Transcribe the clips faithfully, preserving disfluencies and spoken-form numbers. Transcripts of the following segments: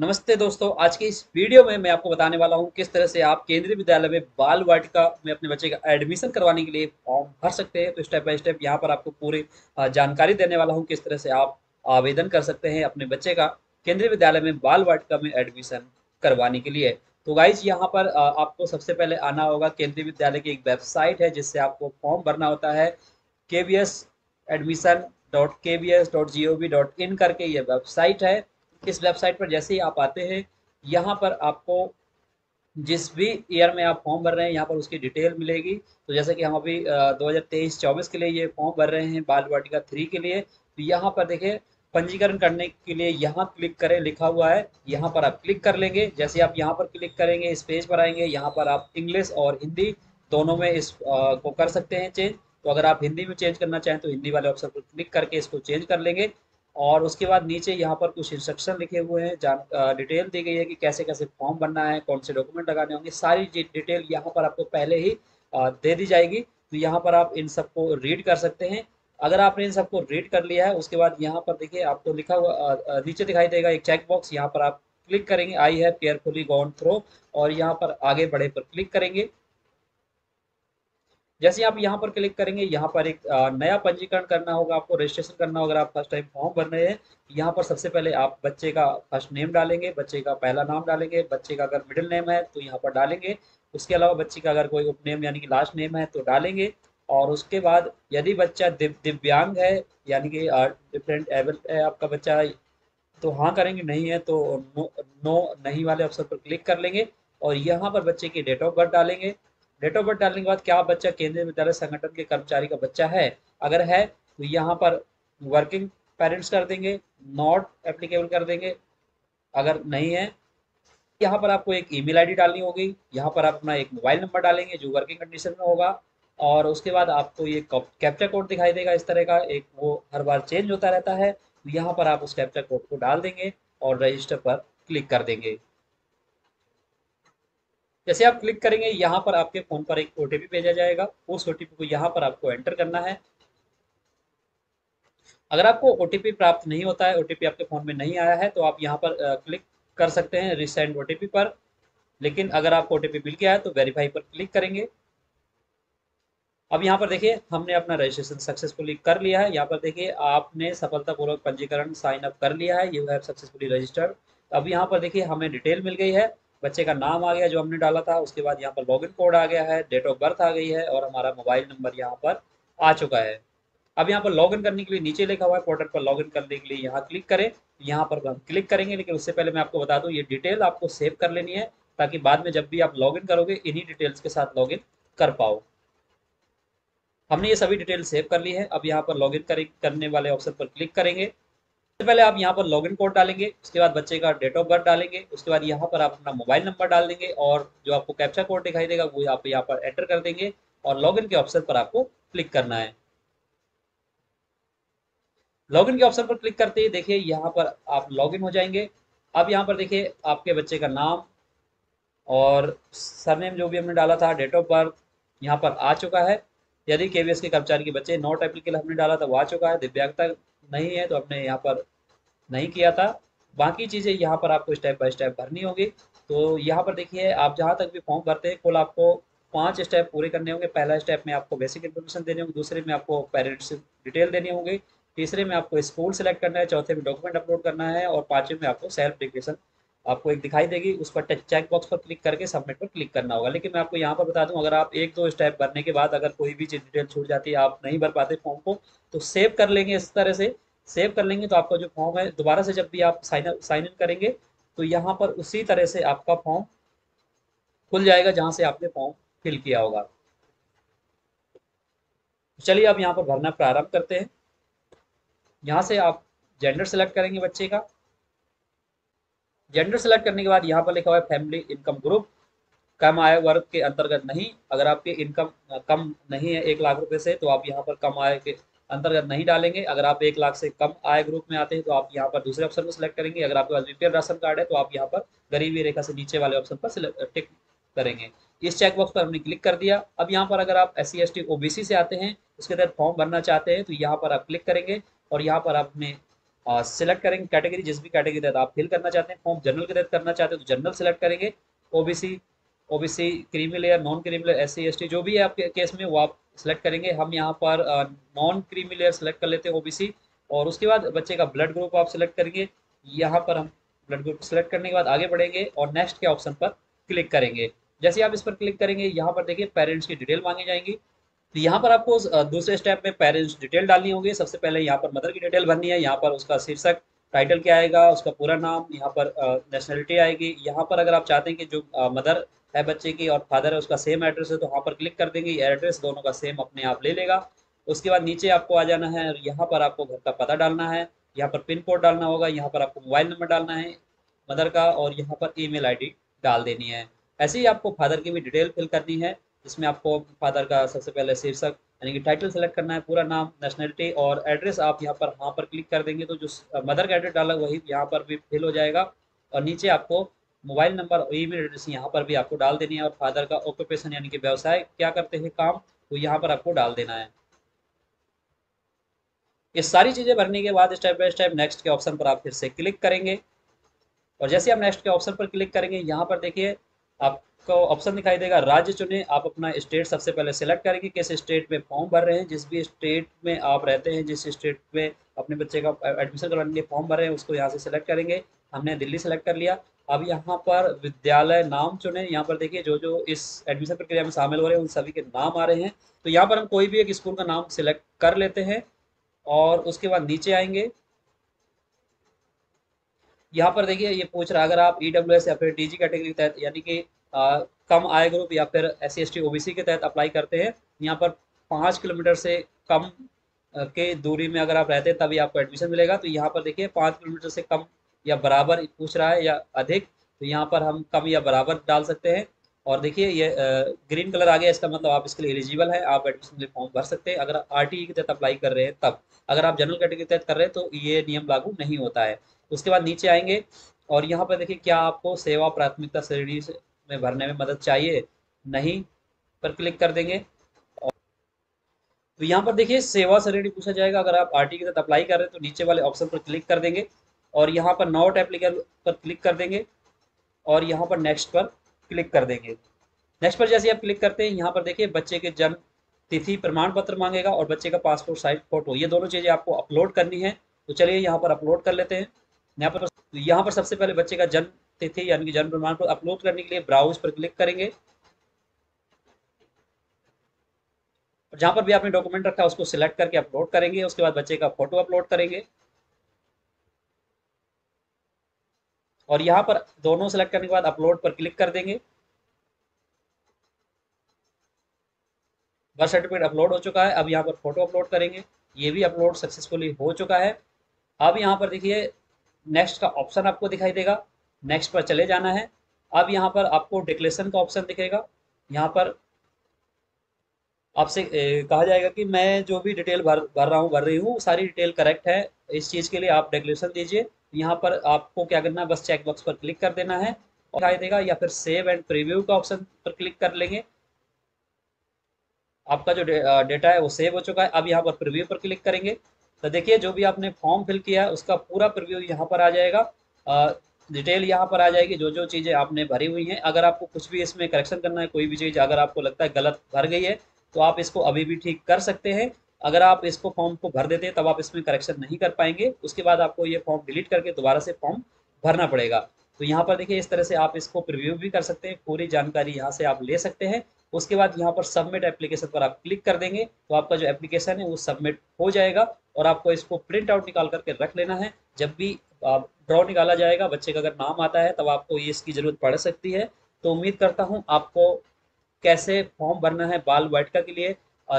नमस्ते दोस्तों, आज के इस वीडियो में मैं आपको बताने वाला हूं किस तरह से आप केंद्रीय विद्यालय में बाल वाटिका में अपने बच्चे का एडमिशन करवाने के लिए फॉर्म भर सकते हैं। तो स्टेप बाय स्टेप यहां पर आपको पूरी जानकारी देने वाला हूं किस तरह से आप आवेदन कर सकते हैं अपने बच्चे का केंद्रीय विद्यालय में बाल वाटिका में एडमिशन करवाने के लिए। तो गाइज यहाँ पर आपको सबसे पहले आना होगा, केंद्रीय विद्यालय की एक वेबसाइट है जिससे आपको फॉर्म भरना होता है के वी एस एडमिशन डॉट के V S dot G O V dot in करके ये वेबसाइट है। इस वेबसाइट पर जैसे ही आप आते हैं, यहाँ पर आपको जिस भी ईयर में आप फॉर्म भर रहे हैं यहाँ पर उसकी डिटेल मिलेगी। तो जैसे कि हम अभी दो हज़ार तेईस चौबीस के लिए ये फॉर्म भर रहे हैं बाल वाटिका थ्री के लिए, तो यहाँ पर देखिए पंजीकरण करने के लिए यहाँ क्लिक करें लिखा हुआ है, यहाँ पर आप क्लिक कर लेंगे। जैसे आप यहाँ पर क्लिक करेंगे, इस पेज पर आएंगे, यहाँ पर आप इंग्लिश और हिंदी दोनों में इस आ, को कर सकते हैं चेंज। तो अगर आप हिंदी में चेंज करना चाहें तो हिंदी वाले ऑप्शन पर क्लिक करके इसको चेंज कर लेंगे। और उसके बाद नीचे यहाँ पर कुछ इंस्ट्रक्शन लिखे हुए हैं, जान डिटेल दी गई है कि कैसे कैसे फॉर्म भरना है, कौन से डॉक्यूमेंट लगाने होंगे, सारी डिटेल यहाँ पर आपको पहले ही दे दी जाएगी। तो यहाँ पर आप इन सबको रीड कर सकते हैं। अगर आपने इन सबको रीड कर लिया है, उसके बाद यहाँ पर देखिए आपको लिखा हुआ नीचे दिखाई देगा एक चेक बॉक्स, यहाँ पर आप क्लिक करेंगे, I have carefully gone through, और यहाँ पर आगे बढ़े पर क्लिक करेंगे। जैसे आप यहाँ पर क्लिक करेंगे, यहाँ पर एक नया पंजीकरण करना होगा, आपको रजिस्ट्रेशन करना होगा अगर आप फर्स्ट टाइम फॉर्म भर रहे हैं। यहाँ पर सबसे पहले आप बच्चे का फर्स्ट नेम डालेंगे, बच्चे का पहला नाम डालेंगे, बच्चे का अगर मिडिल नेम है तो यहाँ पर डालेंगे, उसके अलावा बच्चे का अगर कोई उपनेम यानी कि लास्ट नेम है तो डालेंगे। और उसके बाद यदि बच्चा दिव, दिव्यांग है यानी कि डिफरेंट एबल है आपका बच्चा तो हाँ करेंगे, नहीं है तो नो, नो नहीं वाले ऑप्शन पर क्लिक कर लेंगे। और यहाँ पर बच्चे की डेट ऑफ बर्थ डालेंगे। डेट ऑफ बर्थ डालने के बाद क्या बच्चा केंद्रीय विद्यालय संगठन के कर्मचारी का बच्चा है, अगर है तो यहाँ पर वर्किंग पेरेंट्स कर देंगे, नॉट एप्लीकेबल कर देंगे, अगर नहीं है यहाँ पर आपको एक ईमेल आईडी डालनी होगी। यहाँ पर आप अपना एक मोबाइल नंबर डालेंगे जो वर्किंग कंडीशन में होगा, और उसके बाद आपको ये कैप्चा कोड दिखाई देगा, इस तरह का एक, वो हर बार चेंज होता रहता है। तो यहाँ पर आप उस कैप्चा कोड को डाल देंगे और रजिस्टर पर क्लिक कर देंगे। जैसे आप क्लिक करेंगे, यहाँ पर आपके फोन पर एक ओटीपी भेजा जाएगा, उस ओटीपी को यहाँ पर आपको एंटर करना है। अगर आपको ओटीपी प्राप्त नहीं होता है, ओटीपी आपके फोन में नहीं आया है, तो आप यहाँ पर क्लिक कर सकते हैं रिसेंड ओटीपी पर। लेकिन अगर आपको ओटीपी मिल गया है तो वेरीफाई पर क्लिक करेंगे। अब यहाँ पर देखिए हमने अपना रजिस्ट्रेशन सक्सेसफुली कर लिया है। यहाँ पर देखिए आपने सफलतापूर्वक पंजीकरण साइन अप कर लिया है, यू हैव सक्सेसफुली रजिस्टर्ड। अब यहाँ पर देखिए हमें डिटेल मिल गई है, बच्चे का नाम आ गया जो हमने डाला था, उसके बाद यहाँ पर लॉगिन कोड आ गया है, डेट ऑफ बर्थ आ गई है, और हमारा मोबाइल नंबर यहाँ पर आ चुका है। अब यहाँ पर लॉगिन करने के लिए नीचे लिखा हुआ है पोर्टल पर लॉगिन करने के लिए यहाँ क्लिक करें, यहाँ पर हम क्लिक करेंगे। लेकिन उससे पहले मैं आपको बता दूँ, ये डिटेल आपको सेव कर लेनी है ताकि बाद में जब भी आप लॉगिन करोगे इन्हीं डिटेल्स के साथ लॉगिन कर पाओ। हमने ये सभी डिटेल सेव कर ली है। अब यहाँ पर लॉगिन करें करने वाले ऑप्शन पर क्लिक करेंगे। सबसे पहले आप यहाँ पर लॉगिन कोड डालेंगे, उसके बाद बच्चे का डेट ऑफ बर्थ डालेंगे, उसके बाद यहाँ पर आप अपना मोबाइल नंबर डाल देंगे, और जो आपको कैप्चा कोड दिखाई देगा वो आप यहाँ पर एंटर कर देंगे, और लॉगिन के ऑप्शन पर आपको क्लिक करना है। लॉगिन के ऑप्शन पर क्लिक करते ही देखिए यहाँ पर आप लॉगिन हो जाएंगे। अब यहाँ पर देखिए आपके बच्चे का नाम और सरनेम जो भी हमने डाला था, डेट ऑफ बर्थ यहाँ पर आ चुका है। यदि केवीएस के कर्मचारी के बच्चे, नॉट एप्लीकेबल हमने डाला था वो आ चुका है, दिव्यांगता नहीं है तो हमने यहाँ पर नहीं किया था। बाकी चीज़ें यहाँ पर आपको स्टेप बाय स्टेप भरनी होगी। तो यहाँ पर देखिए आप जहाँ तक भी फॉर्म भरते हैं कुल आपको पांच स्टेप पूरे करने होंगे। पहला स्टेप में आपको बेसिक इन्फॉर्मेशन देने होंगे, दूसरे में आपको पेरेंट्स डिटेल देनी होगी, तीसरे में आपको स्कूल सेलेक्ट करना है, चौथे में डॉक्यूमेंट अपलोड करना है, और पाँचवें में आपको सेल्फ डिक्लेरेशन आपको एक दिखाई देगी, उस पर चेक बॉक्स पर क्लिक करके सबमिट पर क्लिक करना होगा। लेकिन मैं आपको यहाँ पर बता दूँ, अगर आप एक दो स्टेप भरने के बाद अगर कोई भी चीज डिटेल छूट जाती है, आप नहीं भर पाते फॉर्म को, तो सेव कर लेंगे, इस तरह से सेव कर लेंगे। तो आपका जो फॉर्म है दोबारा से जब भी आप साइन साइन इन करेंगे तो यहाँ पर उसी तरह से आपका फॉर्म खुल जाएगा जहाँ से आपने फॉर्म फिल किया होगा। चलिए आप यहाँ पर भरना प्रारंभ करते हैं। यहाँ से आप जेंडर सेलेक्ट करेंगे बच्चे का। जेंडर सेलेक्ट करने के बाद यहाँ पर लिखा हुआ है फैमिली इनकम ग्रुप, कम आय वर्ग के अंतर्गत नहीं। अगर आपके इनकम कम नहीं है एक लाख रुपए से तो आप यहाँ पर कम आय के अंतर्गत नहीं डालेंगे। अगर आप एक लाख से कम आय ग्रुप में आते हैं तो आप यहाँ पर दूसरे ऑप्शन को सिलेक्ट करेंगे। अगर आपके पास बीपीएल राशन कार्ड है तो आप यहाँ पर गरीबी रेखा से नीचे वाले ऑप्शन पर टिक करेंगे। इस चेकबॉक्स पर हमने क्लिक कर दिया। अब यहाँ पर अगर आप S C S T O B C से आते हैं, उसके तहत फॉर्म भरना चाहते हैं, तो यहाँ पर आप क्लिक करेंगे और यहाँ पर आप अपने सिलेक्ट करेंगे कैटेगरी, जिस भी कैटेगरी के तहत आप फिल करना चाहते हैं फॉर्म, जनरल के तहत करना चाहते हैं तो जनरल सेलेक्ट करेंगे, OBC OBC creamy layer, non creamy layer, SC ST जो भी है आपके केस में वो आप सेलेक्ट करेंगे। हम यहाँ पर नॉन क्रीमी लेयर सेलेक्ट कर लेते हैं ओबीसी, और उसके बाद बच्चे का ब्लड ग्रुप आप सेलेक्ट करेंगे। यहाँ पर हम ब्लड ग्रुप सेलेक्ट करने के बाद आगे बढ़ेंगे और नेक्स्ट के ऑप्शन पर क्लिक करेंगे। जैसे आप इस पर क्लिक करेंगे यहाँ पर देखिए पेरेंट्स की डिटेल मांगी जाएंगी, तो यहाँ पर आपको दूसरे स्टेप में पेरेंट्स डिटेल डालनी होगी। सबसे पहले यहाँ पर मदर की डिटेल भरनी है, यहाँ पर उसका शीर्षक टाइटल क्या आएगा, उसका पूरा नाम, यहाँ पर नेशनलिटी आएगी। यहाँ पर अगर आप चाहते हैं कि जो मदर है बच्चे की और फादर है उसका सेम एड्रेस है तो वहाँ पर क्लिक कर देंगे, एड्रेस दोनों का सेम अपने आप ले लेगा। उसके बाद नीचे आपको आ जाना है और यहाँ पर आपको घर का पता डालना है, यहाँ पर पिन कोड डालना होगा, यहाँ पर आपको मोबाइल नंबर डालना है मदर का और यहाँ पर ईमेल आईडी डाल देनी है। ऐसे ही आपको फादर की भी डिटेल फिल करनी है, जिसमें आपको फादर का सबसे पहले शीर्षक यानी कि टाइटल सेलेक्ट करना है, पूरा नाम, नेशनलिटी और एड्रेस। आप यहाँ पर हाँ पर क्लिक कर देंगे तो जो मदर का एड्रेस डाला वही यहाँ पर भी फिल हो जाएगा, और नीचे आपको मोबाइल नंबर और ईमेल एड्रेस यहाँ पर भी आपको डाल देनी है, और फादर का ऑक्यूपेशन यानी कि व्यवसाय क्या करते हैं काम वो यहाँ पर आपको डाल देना है। ये सारी चीज़ें भरने के बाद स्टेप बाय स्टेप नेक्स्ट के ऑप्शन पर आप फिर से क्लिक करेंगे, और जैसे आप नेक्स्ट के ऑप्शन पर क्लिक करेंगे यहाँ पर देखिए आपको ऑप्शन दिखाई देगा राज्य चुने। आप अपना स्टेट सबसे पहले सिलेक्ट करेंगे, किस स्टेट में फॉर्म भर रहे हैं, जिस भी स्टेट में आप रहते हैं, जिस स्टेट में अपने बच्चे का एडमिशन करवाने के लिए फॉर्म भर रहे हैं उसको यहाँ से सिलेक्ट करेंगे। हमने दिल्ली सेलेक्ट कर लिया। अब यहाँ पर विद्यालय नाम चुने, यहाँ पर देखिए जो जो इस एडमिशन प्रक्रिया में शामिल हो रहे हैं उन सभी के नाम आ रहे हैं, तो यहाँ पर हम कोई भी एक स्कूल का नाम सिलेक्ट कर लेते हैं। और उसके बाद नीचे आएंगे, यहाँ पर देखिए ये पूछ रहा है अगर आप ईडब्ल्यूएस या फिर डीजी कैटेगरी के तहत यानी कि कम आय ग्रुप या फिर एससी एसटी ओबीसी के तहत अप्लाई करते हैं, यहाँ पर पाँच किलोमीटर से कम के दूरी में अगर आप रहते हैं तभी आपको एडमिशन मिलेगा। तो यहाँ पर देखिए पाँच किलोमीटर से कम या बराबर पूछ रहा है या अधिक, तो यहाँ पर हम कम या बराबर डाल सकते हैं। और देखिए ये ग्रीन कलर आ गया, इसका मतलब आप इसके लिए एलिजिबल हैं, आप एडमिशन के लिए फॉर्म भर सकते हैं अगर आरटीई के तहत अप्लाई कर रहे हैं तब। अगर आप जनरल कैटेगरी के तहत कर रहे हैं तो ये नियम लागू नहीं होता है। उसके बाद नीचे आएंगे और यहाँ पर देखिए क्या आपको सेवा प्राथमिकता श्रेणी में भरने में मदद चाहिए, नहीं पर क्लिक कर देंगे। तो यहाँ पर देखिए सेवा श्रेणी पूछा जाएगा, अगर आप आरटीई के तहत अप्लाई कर रहे हैं तो नीचे वाले ऑप्शन पर क्लिक कर देंगे और यहाँ पर नॉट एप्लीकेबल पर क्लिक कर देंगे और यहाँ पर नेक्स्ट पर क्लिक कर देंगे। नेक्स्ट पर जैसे आप क्लिक करते हैं यहाँ पर देखिए बच्चे के जन्म तिथि प्रमाण पत्र मांगेगा और बच्चे का पासपोर्ट साइज फोटो, ये दोनों चीज़ें आपको अपलोड करनी है। तो चलिए यहाँ पर अपलोड कर लेते हैं। यहाँ पर यहाँ पर सबसे पहले बच्चे का जन्म तिथि यानी कि जन्म प्रमाण पत्र अपलोड करने के लिए ब्राउज पर क्लिक करेंगे, और जहाँ पर भी आपने डॉक्यूमेंट रखा है उसको सिलेक्ट करके अपलोड करेंगे। उसके बाद बच्चे का फोटो अपलोड करेंगे और यहाँ पर दोनों सेलेक्ट करने के बाद अपलोड पर क्लिक कर देंगे। बर्थ सर्टिफिकेट अपलोड हो चुका है, अब यहाँ पर फोटो अपलोड करेंगे, ये भी अपलोड सक्सेसफुली हो चुका है। अब यहाँ पर देखिए नेक्स्ट का ऑप्शन आपको दिखाई देगा, नेक्स्ट पर चले जाना है। अब यहाँ पर आपको डिक्लेरेशन का ऑप्शन दिखेगा, यहाँ पर आपसे कहा जाएगा कि मैं जो भी डिटेल भर भर रहा हूँ भर रही हूँ सारी डिटेल करेक्ट है, इस चीज़ के लिए आप डिक्लेरेशन दीजिए। यहाँ पर आपको क्या करना है, बस चेकबॉक्स पर क्लिक कर देना है और दिखाई देगा, या फिर सेव एंड प्रीव्यू का ऑप्शन पर क्लिक कर लेंगे। आपका जो डेटा है वो सेव हो चुका है। अब यहाँ पर प्रीव्यू पर क्लिक करेंगे तो देखिए जो भी आपने फॉर्म फिल किया है उसका पूरा प्रीव्यू यहाँ पर आ जाएगा, डिटेल यहाँ पर आ जाएगी जो जो चीज़ें आपने भरी हुई हैं। अगर आपको कुछ भी इसमें करेक्शन करना है, कोई भी चीज़ अगर आपको लगता है गलत भर गई है तो आप इसको अभी भी ठीक कर सकते हैं। अगर आप इसको फॉर्म को भर देते हैं तब आप इसमें करेक्शन नहीं कर पाएंगे, उसके बाद आपको ये फॉर्म डिलीट करके दोबारा से फॉर्म भरना पड़ेगा। तो यहाँ पर देखिए इस तरह से आप इसको प्रीव्यू भी कर सकते हैं, पूरी जानकारी यहाँ से आप ले सकते हैं। उसके बाद यहाँ पर सबमिट एप्लीकेशन पर आप क्लिक कर देंगे तो आपका जो एप्लीकेशन है वो सबमिट हो जाएगा, और आपको इसको प्रिंट आउट निकाल करके रख लेना है। जब भी ड्रॉ निकाला जाएगा बच्चे का अगर नाम आता है तब आपको ये इसकी ज़रूरत पड़ सकती है। तो उम्मीद करता हूँ आपको कैसे फॉर्म भरना है बाल वाटिका के लिए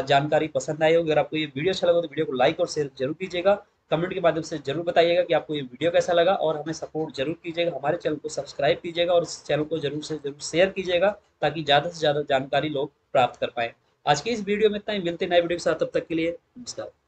जानकारी पसंद आई होगी। अगर आपको ये वीडियो अच्छा लगा तो वीडियो को लाइक और शेयर जरूर कीजिएगा, कमेंट के माध्यम से जरूर बताइएगा कि आपको ये वीडियो कैसा लगा, और हमें सपोर्ट जरूर कीजिएगा, हमारे चैनल को सब्सक्राइब कीजिएगा और इस चैनल को जरूर से जरूर शेयर कीजिएगा ताकि ज़्यादा से ज़्यादा जानकारी लोग प्राप्त कर पाएँ। आज की इस वीडियो में इतना ही, मिलते नए वीडियो के साथ, तब तक के लिए नमस्कार।